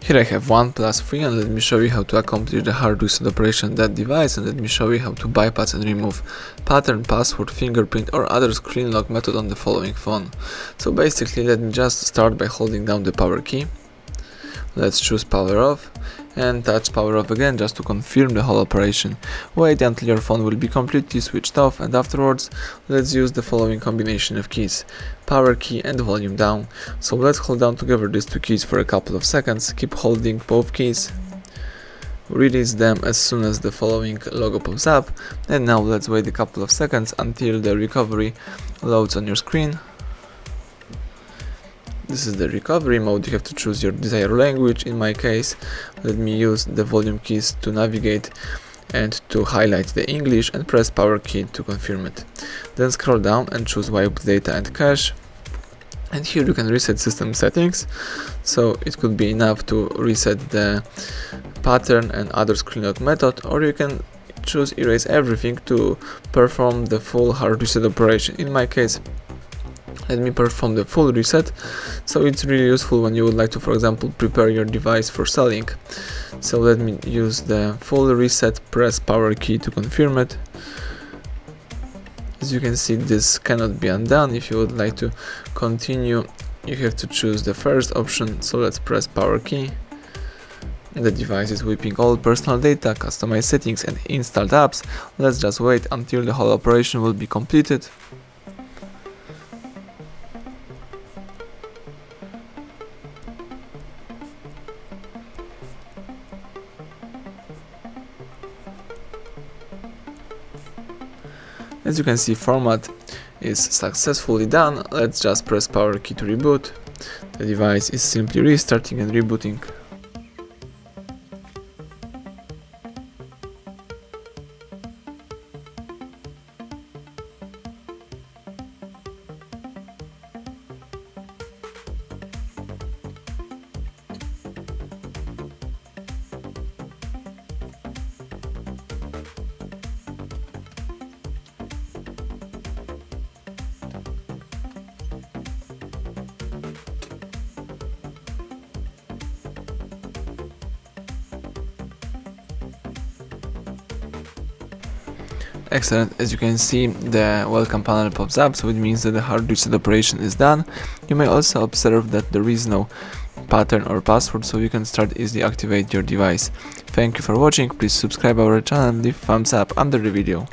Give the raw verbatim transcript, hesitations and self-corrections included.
Here I have OnePlus three and let me show you how to accomplish the hard reset operation on that device, and let me show you how to bypass and remove pattern, password, fingerprint or other screen lock method on the following phone. So basically let me just start by holding down the power key. Let's choose power off and touch power off again just to confirm the whole operation. Wait until your phone will be completely switched off, and afterwards let's use the following combination of keys: power key and volume down. So let's hold down together these two keys for a couple of seconds, keep holding both keys, release them as soon as the following logo pops up, and now let's wait a couple of seconds until the recovery loads on your screen. This is the recovery mode. You have to choose your desired language. In my case, let me use the volume keys to navigate and to highlight the English, and press power key to confirm it. Then scroll down and choose wipe data and cache. And here you can reset system settings, so it could be enough to reset the pattern and other screen lock method, or you can choose erase everything to perform the full hard reset operation. In my case, let me perform the full reset, so it's really useful when you would like to, for example, prepare your device for selling. So let me use the full reset, press power key to confirm it. As you can see, this cannot be undone. If you would like to continue, you have to choose the first option, so let's press power key. The device is wiping all personal data, customized settings and installed apps. Let's just wait until the whole operation will be completed. As you can see, format is successfully done. Let's just press power key to reboot. The device is simply restarting and rebooting. Excellent, as you can see, the welcome panel pops up, so it means that the hard reset operation is done. You may also observe that there is no pattern or password, so you can start easily activate your device. Thank you for watching, please subscribe our channel and leave thumbs up under the video.